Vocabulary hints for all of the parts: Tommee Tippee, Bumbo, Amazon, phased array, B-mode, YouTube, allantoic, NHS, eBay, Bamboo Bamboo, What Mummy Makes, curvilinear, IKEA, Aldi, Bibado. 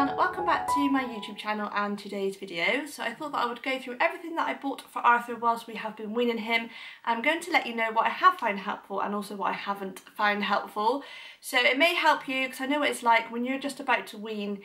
everyone, welcome back to my YouTube channel and today's video. So I thought that I would go through everything that I bought for Arthur whilst we have been weaning him. I'm going to let you know what I have found helpful and also what I haven't found helpful. So it may help you because I know what it's like when you're just about to wean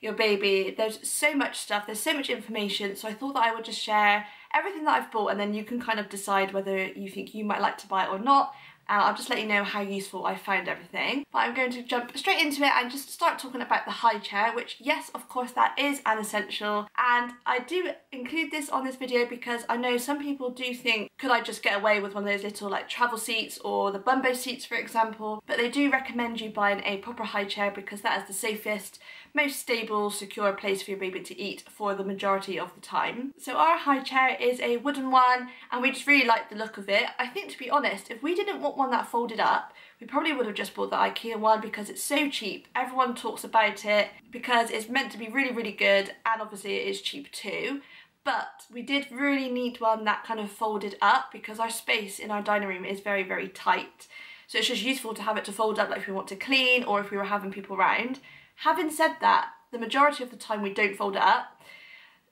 your baby. There's so much stuff, there's so much information, so I thought that I would just share everything that I've bought and then you can kind of decide whether you think you might like to buy it or not. I'll just let you know how useful I found everything. But I'm going to jump straight into it and just start talking about the high chair, which yes, of course, that is an essential. And I do include this on this video because I know some people do think, could I just get away with one of those little like travel seats or the bumbo seats, for example? But they do recommend you buying a proper high chair because that is the safest, most stable, secure place for your baby to eat for the majority of the time. So our high chair is a wooden one and we just really like the look of it. I think, to be honest, if we didn't want one that folded up, we probably would have just bought the IKEA one because it's so cheap. Everyone talks about it because it's meant to be really, really good, and obviously it is cheap too. But we did really need one that kind of folded up because our space in our dining room is very, very tight. So it's just useful to have it to fold up, like if we want to clean or if we were having people around. Having said that, the majority of the time we don't fold it up.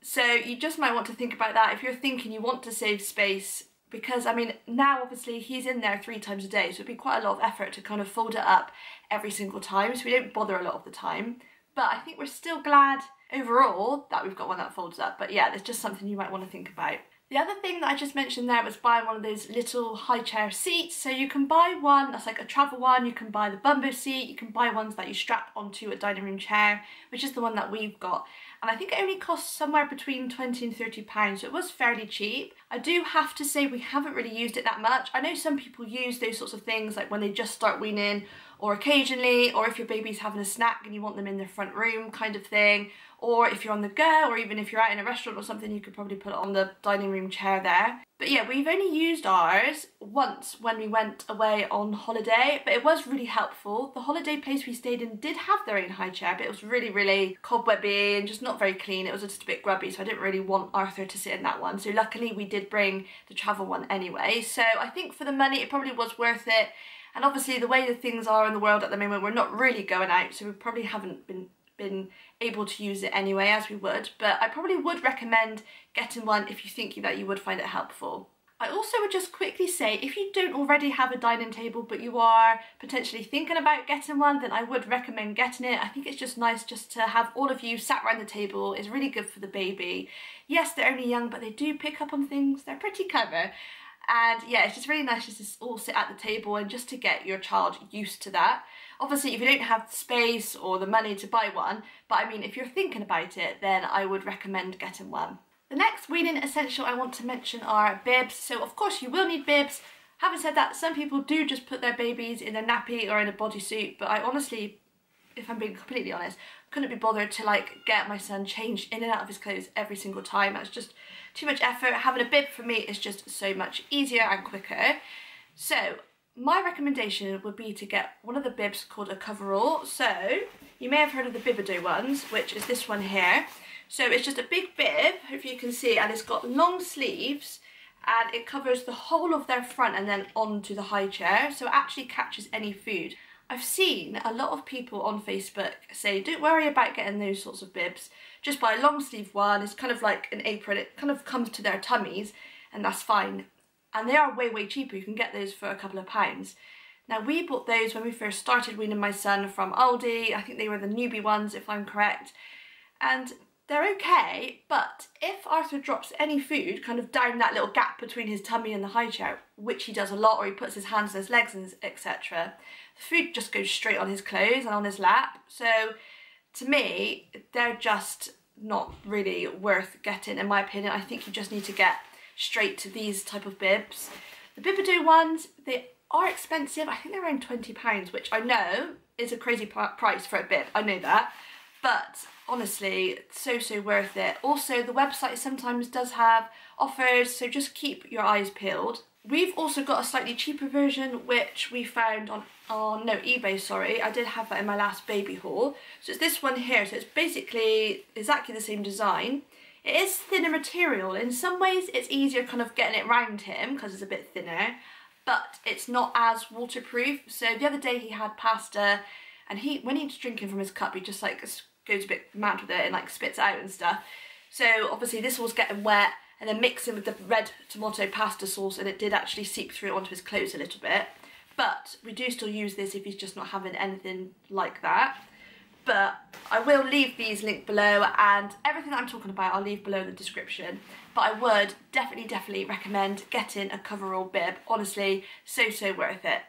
So you just might want to think about that if you're thinking you want to save space. Because, I mean, now obviously he's in there 3 times a day, so it'd be quite a lot of effort to kind of fold it up every single time, so we don't bother a lot of the time. But I think we're still glad overall that we've got one that folds up. But yeah, there's just something you might want to think about. The other thing that I just mentioned there was buying one of those little high chair seats. So you can buy one that's like a travel one, you can buy the bumbo seat, you can buy ones that you strap onto a dining room chair, which is the one that we've got. And I think it only costs somewhere between £20 and £30, so it was fairly cheap. I do have to say we haven't really used it that much. I know some people use those sorts of things like when they just start weaning, or occasionally, or if your baby's having a snack and you want them in their front room kind of thing, or if you're on the go, or even if you're out in a restaurant or something, you could probably put it on the dining room chair there. But yeah, we've only used ours once when we went away on holiday, but it was really helpful. The holiday place we stayed in did have their own high chair, but it was really, really cobwebby and just not very clean. It was just a bit grubby, so I didn't really want Arthur to sit in that one. So luckily we did bring the travel one anyway. So I think for the money, it probably was worth it. And obviously the way that things are in the world at the moment, we're not really going out, so we probably haven't been able to use it anyway as we would, but I probably would recommend getting one if you think that you would find it helpful. I also would just quickly say, if you don't already have a dining table but you are potentially thinking about getting one, then I would recommend getting it. I think it's just nice just to have all of you sat around the table. It's really good for the baby. Yes, they're only young, but they do pick up on things. They're pretty clever. And yeah, it's just really nice just to all sit at the table and just to get your child used to that. Obviously, if you don't have the space or the money to buy one, but I mean, if you're thinking about it, then I would recommend getting one. The next weaning essential I want to mention are bibs. So of course you will need bibs. Having said that, some people do just put their babies in a nappy or in a bodysuit, but I honestly, if I'm being completely honest, couldn't be bothered to like get my son changed in and out of his clothes every single time. That's just too much effort. Having a bib for me is just so much easier and quicker. So my recommendation would be to get one of the bibs called a coverall. So you may have heard of the Bibado ones, which is this one here. So it's just a big bib, if you can see, and it's got long sleeves and it covers the whole of their front and then onto the high chair, so it actually catches any food. I've seen a lot of people on Facebook say, don't worry about getting those sorts of bibs, just buy a long sleeve one, it's kind of like an apron, it kind of comes to their tummies, and that's fine. And they are way, way cheaper. You can get those for a couple of pounds. Now, we bought those when we first started weaning my son from Aldi. I think they were the newbie ones, if I'm correct. And they're okay, but if Arthur drops any food kind of down that little gap between his tummy and the high chair, which he does a lot, or he puts his hands on his legs and etc., the food just goes straight on his clothes and on his lap. So to me, they're just not really worth getting, in my opinion. I think you just need to get straight to these type of bibs. The Bibado ones, they are expensive. I think they're around £20, which I know is a crazy price for a bib. I know that. But honestly, so worth it. Also, the website sometimes does have offers, so just keep your eyes peeled. We've also got a slightly cheaper version, which we found on eBay, sorry. I did have that in my last baby haul. So it's this one here, so it's basically exactly the same design. It is thinner material. In some ways, it's easier kind of getting it round him because it's a bit thinner, but it's not as waterproof. So the other day he had pasta, and when he was drinking from his cup, he just like goes a bit mad with it and like spits out and stuff. So obviously this was getting wet, and then mixing with the red tomato pasta sauce, and it did actually seep through onto his clothes a little bit. But we do still use this if he's just not having anything like that. But I will leave these linked below, and everything that I'm talking about I'll leave below in the description. But I would definitely recommend getting a coverall bib. Honestly, so worth it.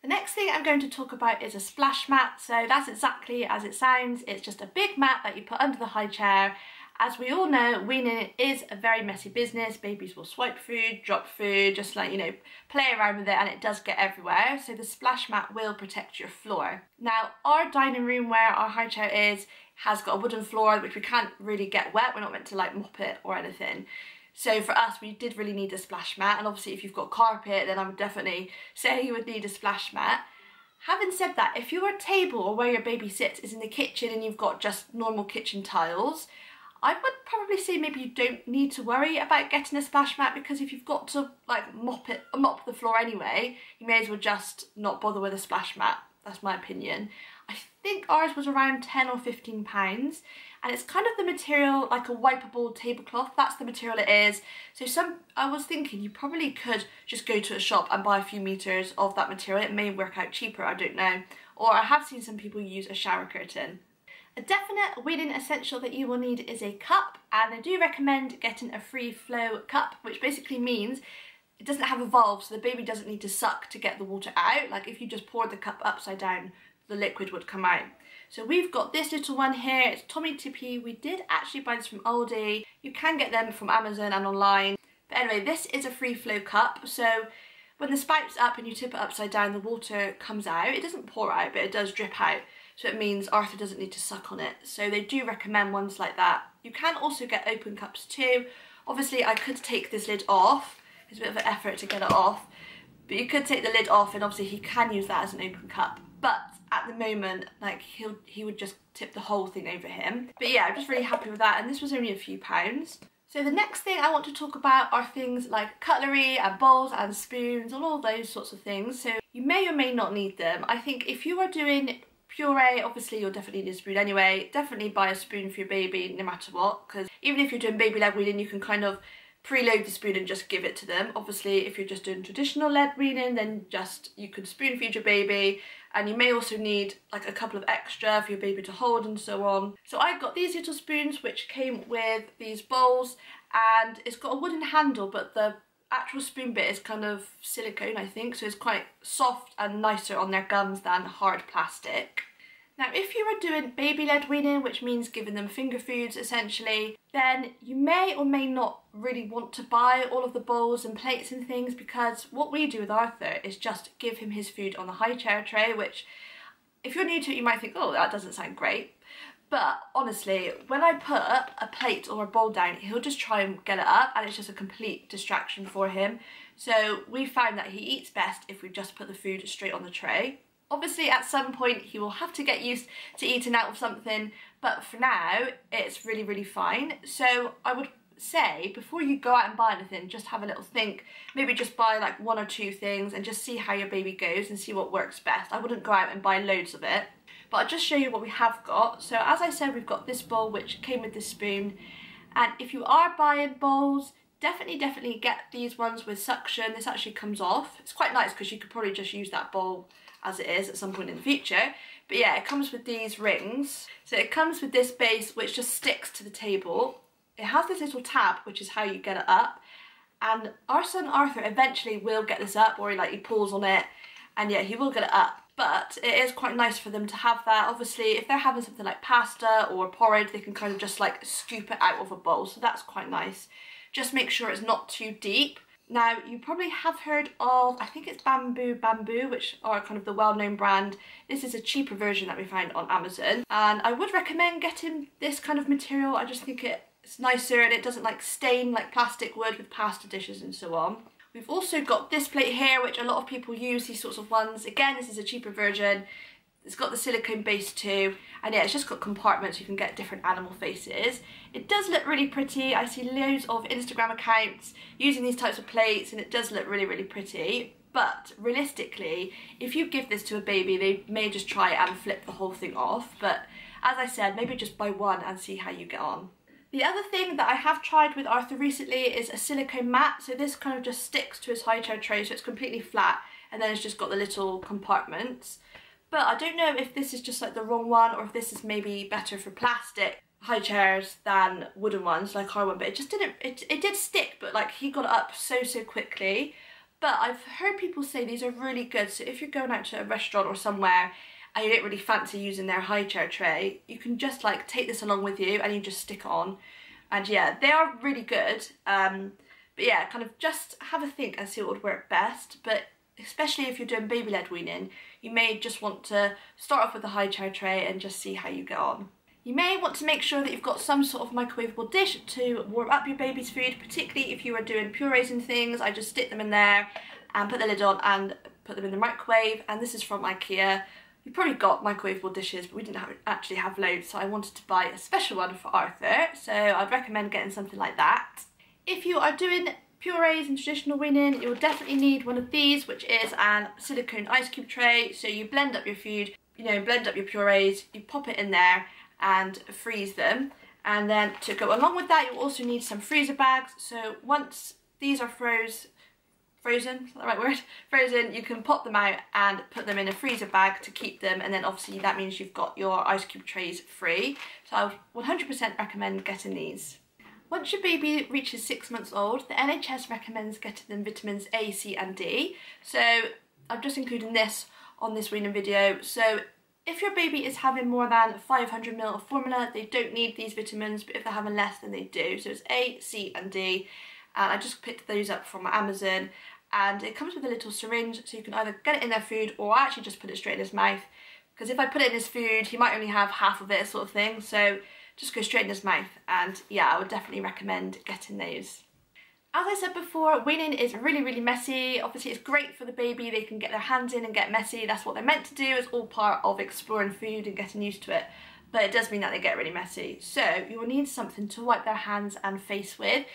The next thing I'm going to talk about is a splash mat. So that's exactly as it sounds. It's just a big mat that you put under the high chair. As we all know, weaning is a very messy business. Babies will swipe food, drop food, just like, you know, play around with it, and it does get everywhere. So the splash mat will protect your floor. Now, our dining room where our high chair is has got a wooden floor, which we can't really get wet. We're not meant to like mop it or anything. So for us, we did really need a splash mat. And obviously if you've got carpet, then I would definitely say you would need a splash mat. Having said that, if your table or where your baby sits is in the kitchen and you've got just normal kitchen tiles, I would probably say maybe you don't need to worry about getting a splash mat, because if you've got to like mop the floor anyway, you may as well just not bother with a splash mat. That's my opinion. I think ours was around 10 or 15 pounds, and it's kind of the material like a wipeable tablecloth. That's the material it is. So I was thinking you probably could just go to a shop and buy a few meters of that material. It may work out cheaper, I don't know. Or I have seen some people use a shower curtain. A definite weaning essential that you will need is a cup, and I do recommend getting a free flow cup, which basically means it doesn't have a valve, so the baby doesn't need to suck to get the water out. Like if you just poured the cup upside down, the liquid would come out. So we've got this little one here. It's Tommee Tippee. We did actually buy this from Aldi. You can get them from Amazon and online. But anyway, this is a free flow cup, so when the spout's up and you tip it upside down, the water comes out. It doesn't pour out, but it does drip out. So it means Arthur doesn't need to suck on it. So they do recommend ones like that. You can also get open cups too. Obviously I could take this lid off. It's a bit of an effort to get it off. But you could take the lid off, and obviously he can use that as an open cup. But at the moment, like he would just tip the whole thing over him. But yeah, I'm just really happy with that, and this was only a few pounds. So the next thing I want to talk about are things like cutlery and bowls and spoons and all those sorts of things. So you may or may not need them. I think if you are doing puree, obviously you'll definitely need a spoon anyway. Definitely buy a spoon for your baby no matter what, because even if you're doing baby leg weaning, you can kind of preload the spoon and just give it to them. Obviously if you're just doing traditional leg weaning, then just you could spoon feed your baby, and you may also need like a couple of extra for your baby to hold and so on. So I got these little spoons which came with these bowls, and it's got a wooden handle, but the actual spoon bit is kind of silicone, I think, so it's quite soft and nicer on their gums than hard plastic. Now if you are doing baby-led weaning, which means giving them finger foods essentially, then you may or may not really want to buy all of the bowls and plates and things, because what we do with Arthur is just give him his food on the high chair tray, which if you're new to it you might think, oh, that doesn't sound great. But honestly, when I put a plate or a bowl down, he'll just try and get it up, and it's just a complete distraction for him. So we found that he eats best if we just put the food straight on the tray. Obviously at some point he will have to get used to eating out of something, but for now it's really fine. So I would say before you go out and buy anything, just have a little think. Maybe just buy like one or two things and just see how your baby goes and see what works best. I wouldn't go out and buy loads of it. But I'll just show you what we have got. So as I said, we've got this bowl which came with this spoon, and if you are buying bowls, definitely get these ones with suction. This actually comes off. It's quite nice because you could probably just use that bowl as it is at some point in the future. But yeah, it comes with these rings. So it comes with this base which just sticks to the table. It has this little tab which is how you get it up, and our son Arthur eventually will get this up, or he pulls on it, and yeah, he will get it up. But it is quite nice for them to have that. Obviously if they're having something like pasta or porridge, they can kind of just like scoop it out of a bowl, so that's quite nice. Just make sure it's not too deep. Now you probably have heard of, I think it's Bamboo Bamboo, which are kind of the well-known brand. This is a cheaper version that we found on Amazon, and I would recommend getting this kind of material. I just think it's nicer, and it doesn't like stain like plastic would with pasta dishes and so on. We've also got this plate here, which a lot of people use, these sorts of ones. Again, this is a cheaper version. It's got the silicone base too. And yeah, it's just got compartments. You can get different animal faces. It does look really pretty. I see loads of Instagram accounts using these types of plates, and it does look really pretty. But realistically, if you give this to a baby, they may just try and flip the whole thing off. But as I said, maybe just buy one and see how you get on. The other thing that I have tried with Arthur recently is a silicone mat. So this kind of just sticks to his high chair tray, so it's completely flat, and then it's just got the little compartments. But I don't know if this is just like the wrong one, or if this is maybe better for plastic high chairs than wooden ones like our one. But it just didn't, it did stick, but like he got it up so quickly. But I've heard people say these are really good. So if you're going out to a restaurant or somewhere and you don't really fancy using their high chair tray, you can just like take this along with you and you just stick it on. And yeah, they are really good. But yeah, kind of just have a think and see what would work best. But especially if you're doing baby led weaning, you may just want to start off with the high chair tray and just see how you get on. You may want to make sure that you've got some sort of microwavable dish to warm up your baby's food, particularly if you are doing purees and things. I just stick them in there and put the lid on and put them in the microwave. And this is from IKEA. You probably got microwavable dishes, but we didn't actually have loads, so I wanted to buy a special one for Arthur, so I'd recommend getting something like that. If you are doing purees and traditional weaning, you'll definitely need one of these, which is a silicone ice cube tray. So you blend up your food, you know, blend up your purees, you pop it in there and freeze them. And then to go along with that, you'll also need some freezer bags. So once these are frozen, is that the right word? Frozen, you can pop them out and put them in a freezer bag to keep them, and then obviously that means you've got your ice cube trays free. So I would 100% recommend getting these. Once your baby reaches 6 months old, the NHS recommends getting them vitamins A, C and D. So I'm just including this on this weaning video. So if your baby is having more than 500 ml of formula, they don't need these vitamins, but if they're having less, then they do. So it's A, C and D. And I just picked those up from Amazon. And it comes with a little syringe, so you can either get it in their food, or I actually just put it straight in his mouth, because if I put it in his food he might only have half of it, sort of thing. So just go straight in his mouth, and yeah, I would definitely recommend getting those. As I said before, weaning is really messy. Obviously it's great for the baby, they can get their hands in and get messy, that's what they're meant to do, it's all part of exploring food and getting used to it. But it does mean that they get really messy, so you will need something to wipe their hands and face with.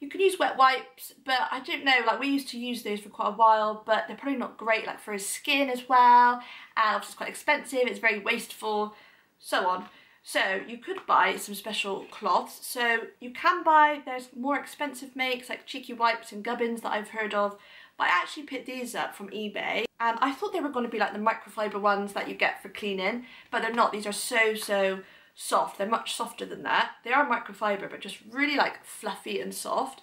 You can use wet wipes, but I don't know, like we used to use those for quite a while, but they're probably not great like for his skin as well, and obviously it's quite expensive, it's very wasteful, so on. So you could buy some special cloths. So you can buy, there's more expensive makes like cheeky wipes and gubbins that I've heard of, but I actually picked these up from eBay, and I thought they were going to be like the microfiber ones that you get for cleaning, but they're not. These are so soft, they're much softer than that. They are microfiber, but just really like fluffy and soft.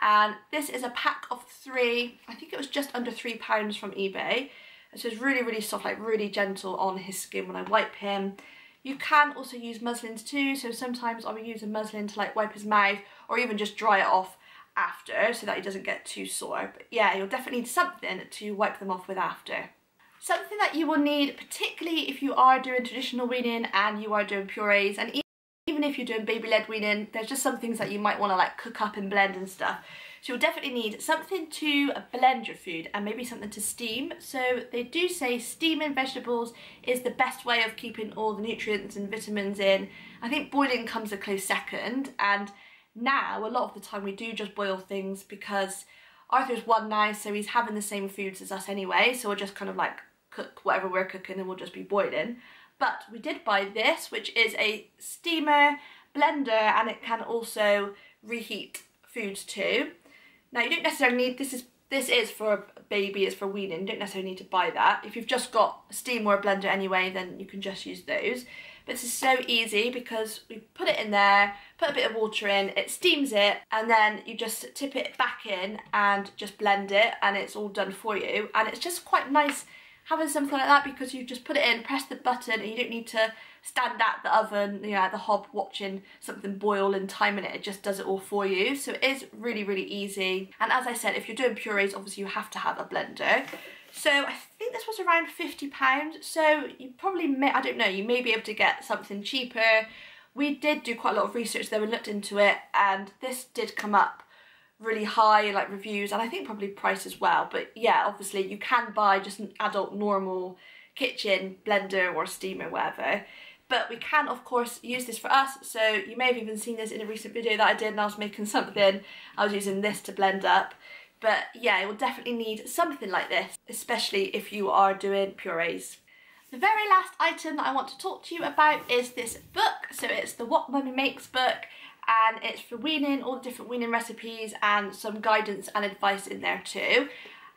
And this is a pack of 3, I think it was just under £3 from eBay. So it's really soft, like really gentle on his skin when I wipe him. You can also use muslins too, so sometimes I will use a muslin to like wipe his mouth, or even just dry it off after so that he doesn't get too sore. But yeah, you'll definitely need something to wipe them off with after. Something that you will need, particularly if you are doing traditional weaning and you are doing purees, and even if you're doing baby-led weaning, there's just some things that you might want to like cook up and blend and stuff. So you'll definitely need something to blend your food, and maybe something to steam. So they do say steaming vegetables is the best way of keeping all the nutrients and vitamins in. I think boiling comes a close second, and now a lot of the time we do just boil things because Arthur's 1 now, so he's having the same foods as us anyway, so we'll just kind of like cook whatever we're cooking and we'll just be boiling. But we did buy this, which is a steamer blender, and it can also reheat foods too. Now you don't necessarily need, this is for a baby, it's for weaning, you don't necessarily need to buy that. If you've just got a steamer or a blender anyway, then you can just use those. But this is so easy because we put it in there, put a bit of water in, it steams it, and then you just tip it back in and just blend it, and it's all done for you. And it's just quite nice having something like that, because you just put it in, press the button, and you don't need to stand at the oven, you know, at the hob watching something boil and timing it. It just does it all for you. So it is really easy. And as I said, if you're doing purees, obviously you have to have a blender. So I think this was around £50. So you probably may, I don't know, you may be able to get something cheaper. We did do quite a lot of research though and looked into it, and this did come up really high, like reviews, and I think probably price as well. But yeah, obviously you can buy just an adult normal kitchen blender or steamer, whatever. But we can of course use this for us. So you may have even seen this in a recent video that I did, and I was making something, I was using this to blend up. But yeah, you'll definitely need something like this, especially if you are doing purees. The very last item that I want to talk to you about is this book. So it's the What Mummy Makes book, and it's for weaning, all the different weaning recipes and some guidance and advice in there too.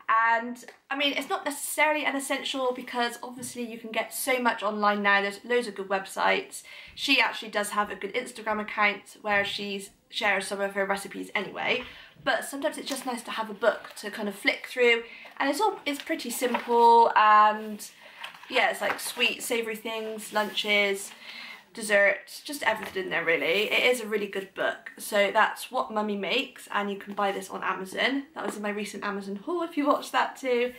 And I mean, it's not necessarily an essential because obviously you can get so much online now. There's loads of good websites. She actually does have a good Instagram account where she shares some of her recipes anyway. But sometimes it's just nice to have a book to kind of flick through, and it's pretty simple, and yeah, it's like sweet, savoury things, lunches, desserts, just everything in there really. It is a really good book. So that's What Mummy Makes, and you can buy this on Amazon. That was in my recent Amazon haul if you watched that too.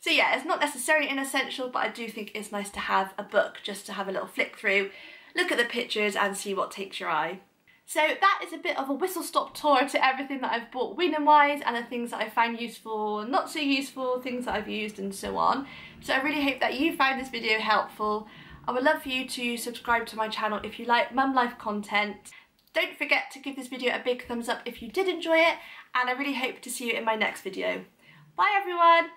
So yeah, it's not necessarily an essential, but I do think it's nice to have a book just to have a little flick through, look at the pictures and see what takes your eye. So that is a bit of a whistle-stop tour to everything that I've bought weaning-wise, and the things that I found useful, not so useful, things that I've used and so on. So I really hope that you found this video helpful. I would love for you to subscribe to my channel if you like mum life content. Don't forget to give this video a big thumbs up if you did enjoy it, and I really hope to see you in my next video. Bye everyone!